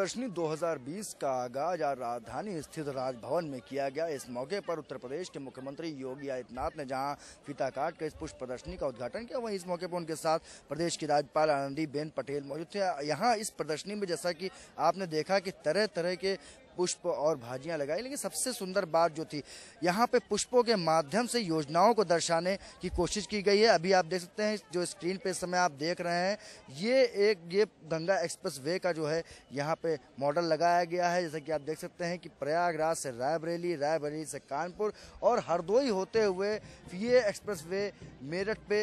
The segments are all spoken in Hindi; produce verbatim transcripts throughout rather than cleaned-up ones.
प्रदर्शनी दो हज़ार बीस का आगाज आज राजधानी स्थित राजभवन में किया गया। इस मौके पर उत्तर प्रदेश के मुख्यमंत्री योगी आदित्यनाथ ने जहां फीता काट कर इस पुष्प प्रदर्शनी का उद्घाटन किया, वहीं इस मौके पर उनके साथ प्रदेश की राज्यपाल आनंदी बेन पटेल मौजूद थे। यहां इस प्रदर्शनी में जैसा कि आपने देखा कि तरह तरह के पुष्प और भाजियां लगाई, लेकिन सबसे सुंदर बात जो थी यहाँ पे पुष्पों के माध्यम से योजनाओं को दर्शाने की कोशिश की गई है। अभी आप देख सकते हैं जो स्क्रीन पे इस समय आप देख रहे हैं, ये एक ये गंगा एक्सप्रेसवे का जो है यहाँ पे मॉडल लगाया गया है। जैसे कि आप देख सकते हैं कि प्रयागराज से रायबरेली, रायबरेली से कानपुर और हरदोई होते हुए ये एक्सप्रेसवे मेरठ पे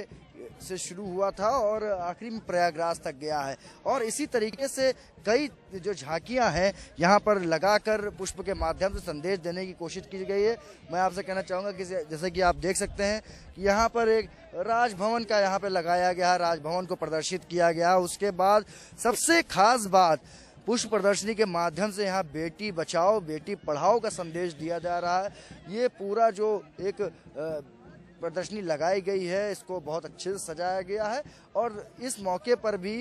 से शुरू हुआ था और आखिरी में प्रयागराज तक गया है। और इसी तरीके से कई जो झांकियां हैं यहाँ पर लगाकर पुष्प के माध्यम से संदेश देने की कोशिश की गई है। मैं आपसे कहना चाहूँगा कि जैसे कि आप देख सकते हैं कि यहाँ पर एक राजभवन का यहाँ पे लगाया गया, राजभवन को प्रदर्शित किया गया। उसके बाद सबसे खास बात, पुष्प प्रदर्शनी के माध्यम से यहाँ बेटी बचाओ बेटी पढ़ाओ का संदेश दिया जा रहा है। ये पूरा जो एक प्रदर्शनी लगाई गई है, इसको बहुत अच्छे से सजाया गया है और इस मौके पर भी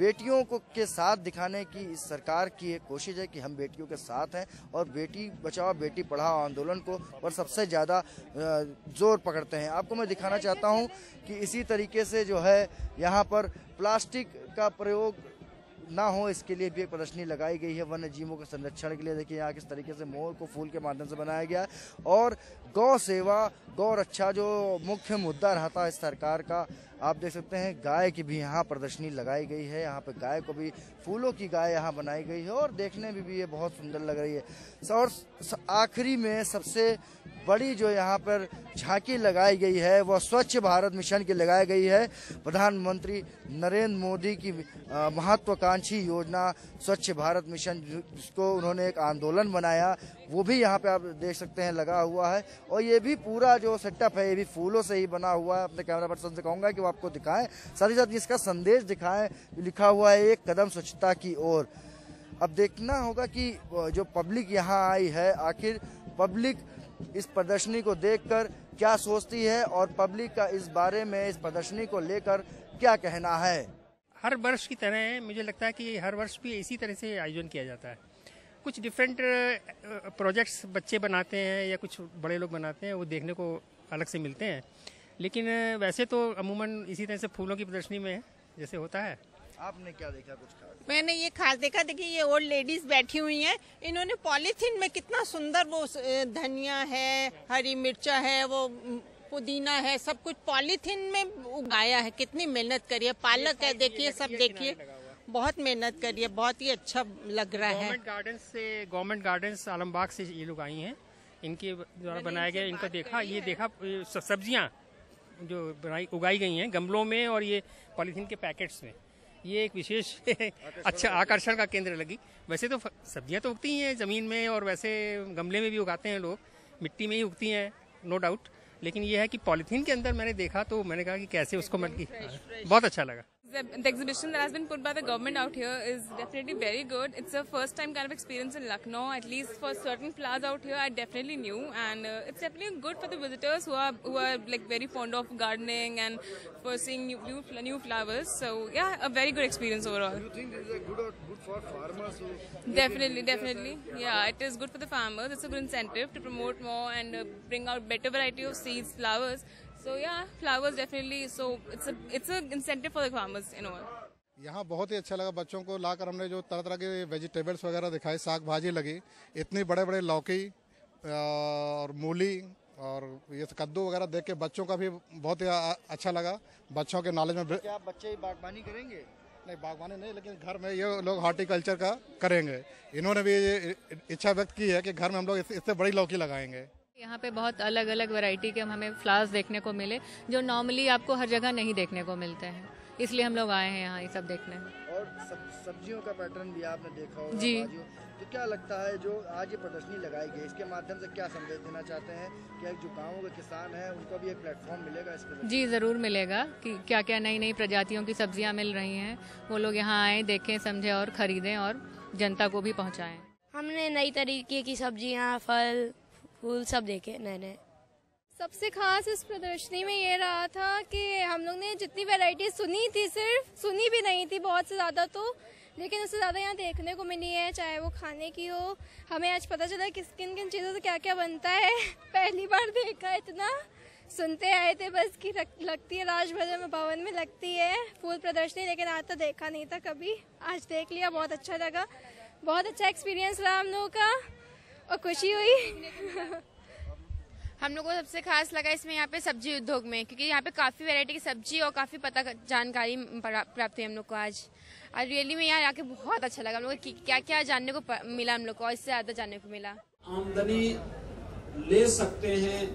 बेटियों को के साथ दिखाने की इस सरकार की एक कोशिश है कि हम बेटियों के साथ हैं और बेटी बचाओ बेटी पढ़ाओ आंदोलन को पर सबसे ज़्यादा जोर पकड़ते हैं। आपको मैं दिखाना चाहता हूं कि इसी तरीके से जो है यहां पर प्लास्टिक का प्रयोग ना हो, इसके लिए भी एक प्रदर्शनी लगाई गई है। वन्य जीवों के संरक्षण के लिए देखिए यहाँ किस तरीके से मोर को फूल के माध्यम से बनाया गया है। और गौ सेवा गौ रक्षा जो मुख्य मुद्दा रहा था इस सरकार का, आप देख सकते हैं गाय की भी यहाँ प्रदर्शनी लगाई गई है। यहाँ पर गाय को भी फूलों की गाय यहाँ बनाई गई है और देखने में भी ये बहुत सुंदर लग रही है। और आखिरी में सबसे बड़ी जो यहाँ पर झांकी लगाई गई है वह स्वच्छ भारत मिशन की लगाई गई है। प्रधानमंत्री नरेंद्र मोदी की महत्वाकांक्षी योजना स्वच्छ भारत मिशन, जिसको उन्होंने एक आंदोलन बनाया, वो भी यहाँ पे आप देख सकते हैं लगा हुआ है। और ये भी पूरा जो सेटअप है ये भी फूलों से ही बना हुआ है। अपने कैमरा पर्सन से कहूँगा कि वो आपको दिखाएं, साथ ही साथ इसका संदेश दिखाएं। लिखा हुआ है एक कदम स्वच्छता की ओर। अब देखना होगा कि जो पब्लिक यहाँ आई है, आखिर पब्लिक इस प्रदर्शनी को देखकर क्या सोचती है और पब्लिक का इस बारे में इस प्रदर्शनी को लेकर क्या कहना है। हर वर्ष की तरह मुझे लगता है कि हर वर्ष भी इसी तरह से आयोजन किया जाता है। कुछ डिफरेंट प्रोजेक्ट्स बच्चे बनाते हैं या कुछ बड़े लोग बनाते हैं, वो देखने को अलग से मिलते हैं। लेकिन वैसे तो अमूमन इसी तरह से फूलों की प्रदर्शनी में जैसे होता है। आपने क्या देखा कुछ खास? मैंने ये खास देखा, देखिए ये ओल्ड लेडीज बैठी हुई हैं, इन्होंने पॉलीथीन में कितना सुंदर वो धनिया है, हरी मिर्चा है, वो पुदीना है, सब कुछ पॉलीथीन में उगाया है। कितनी मेहनत करी है। पालक है, देखिए सब, देखिए बहुत मेहनत करी है, बहुत ही अच्छा लग रहा है। गार्डन से गवर्नमेंट गार्डन आलमबाग से ये लोग आई है, इनके द्वारा बनाया गया। इनका देखा, ये देखा सब्जियाँ जो बनाई उगाई गई है गमलों में और ये पॉलीथीन के पैकेट्स में, ये एक विशेष अच्छा आकर्षण का केंद्र लगी। वैसे तो सब्जियां तो उगती हैं ज़मीन में और वैसे गमले में भी उगाते हैं लोग, मिट्टी में ही उगती हैं नो डाउट, लेकिन ये है कि पॉलीथीन के अंदर मैंने देखा तो मैंने कहा कि कैसे उसको मत की, बहुत अच्छा लगा। The exhibition that has been put by the government out here is definitely very good. It's a first time kind of experience in Lucknow, at least for certain flowers out here are definitely new, and uh, it's definitely good for the visitors who are who are like very fond of gardening and for seeing new new, new flowers. So yeah, a very good experience overall. Do you think this is a good or good for farmers? Definitely, definitely. Yeah, it is good for the farmers. It's a good incentive to promote more and uh, bring out better variety of seeds, flowers. So yeah, flowers definitely. So it's a it's a incentive for the farmers in all. यहाँ बहुत ही अच्छा लगा। बच्चों को लाकर हमने जो तरह तरह के वेजिटेबल्स वगैरह दिखाए, साग भाजी लगी, इतनी बड़े बड़े लौकी और मूली और ये कद्दू वगैरह देख के बच्चों का भी बहुत ही अच्छा लगा। बच्चों के नॉलेज में क्या बच्चे ही बागवानी करेंगे? नहीं, बागवानी नहीं, लेकिन घर में ये लोग हॉर्टिकल्चर का करेंगे। इन्होंने भी इच्छा व्यक्त की है कि घर में हम लोग इससे बड़ी लौकी लगाएंगे। यहाँ पे बहुत अलग अलग वैरायटी के हमें फ्लावर्स देखने को मिले जो नॉर्मली आपको हर जगह नहीं देखने को मिलते हैं, इसलिए हम लोग आए हैं यहाँ ये सब देखने। और सब्जियों का पैटर्न भी आपने देखा होगा जी। तो क्या लगता है जो आज ये प्रदर्शनी लगाई गई, इसके माध्यम से क्या संदेश देना चाहते हैं कि जो गाँव के किसान हैं उनको भी एक प्लेटफॉर्म मिलेगा इसके? जी जरूर मिलेगा कि क्या क्या नई नई प्रजातियों की सब्जियाँ मिल रही हैं, वो लोग यहाँ आए, देखें, समझें और खरीदें और जनता को भी पहुँचाएं। हमने नई तरीके की सब्जियाँ, फल, फूल सब देखे नए नए। सबसे खास इस प्रदर्शनी में ये रहा था कि हम लोग ने जितनी वैरायटी सुनी थी, सिर्फ सुनी भी नहीं थी बहुत से ज़्यादा, तो लेकिन उससे ज़्यादा यहाँ देखने को मिली है, चाहे वो खाने की हो। हमें आज पता चला किस किन किन चीज़ों से क्या क्या बनता है, पहली बार देखा। इतना सुनते आए थे बस कि लगती है राजभवन भवन में लगती है फूल प्रदर्शनी, लेकिन आज तो देखा नहीं था कभी, आज देख लिया। बहुत अच्छा लगा, बहुत अच्छा एक्सपीरियंस रहा हम लोगों का और खुशी हुई। हम लोगों को सबसे खास लगा इसमें यहाँ पे सब्जी उद्योग में, क्योंकि यहाँ पे काफ़ी वैरायटी की सब्जी और काफ़ी पता जानकारी प्राप्त हुई हम लोग को आज। और रियली में यहाँ आके बहुत अच्छा लगा, हम लोग को क्या क्या जानने को मिला हम लोग को, और इससे ज़्यादा जानने को मिला। आमदनी ले सकते हैं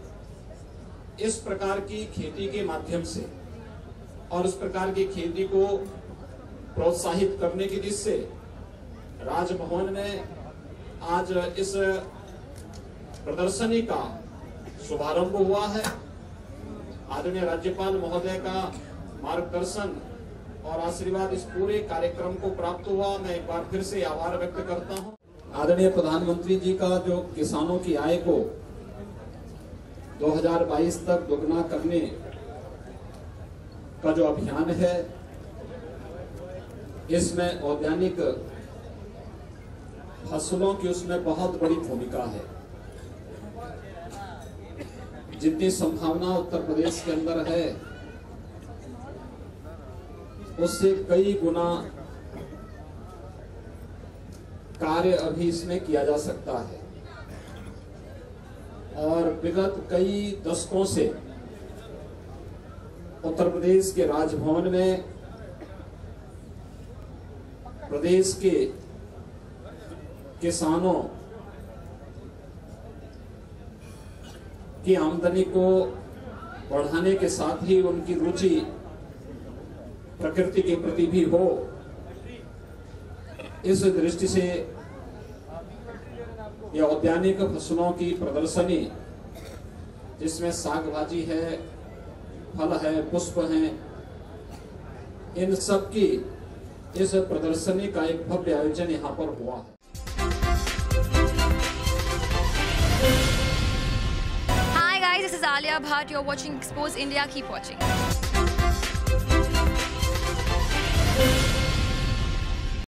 इस प्रकार की खेती के माध्यम से, और इस प्रकार की खेती को प्रोत्साहित करने की जिससे राजभवन में आज इस प्रदर्शनी का शुभारंभ हुआ है। आदरणीय राज्यपाल महोदय का मार्गदर्शन और आशीर्वाद इस पूरे कार्यक्रम को प्राप्त हुआ। मैं एक बार फिर से आभार व्यक्त करता हूँ। आदरणीय प्रधानमंत्री जी का जो किसानों की आय को दो हज़ार बाईस तक दोगुना करने का जो अभियान है, इसमें औद्यानिक फसलों की उसमें बहुत बड़ी भूमिका है। जितनी संभावना उत्तर प्रदेश के अंदर है, उससे कई गुना कार्य अभी इसमें किया जा सकता है। और विगत कई दशकों से उत्तर प्रदेश के राजभवन में प्रदेश के किसानों की आमदनी को बढ़ाने के साथ ही उनकी रुचि प्रकृति के प्रति भी हो, इस दृष्टि से यह औद्यानिक फसलों की प्रदर्शनी, जिसमें साग भाजी है, फल है, पुष्प हैं, इन सब की इस प्रदर्शनी का एक भव्य आयोजन यहाँ पर हुआ है। Hi guys, this is Alia Bhatt. You're watching Expose India. Keep watching.